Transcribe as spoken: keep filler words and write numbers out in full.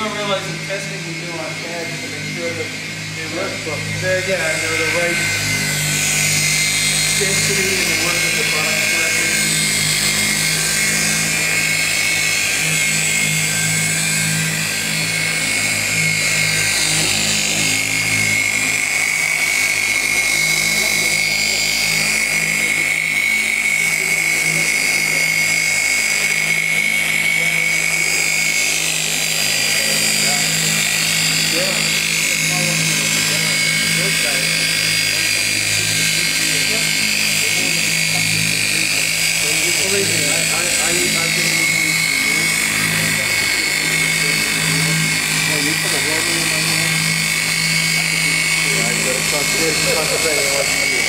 don't realize the testing we do on pads to make sure that they work. But there again, I know the right density and the work of the product correctly. Concentrating on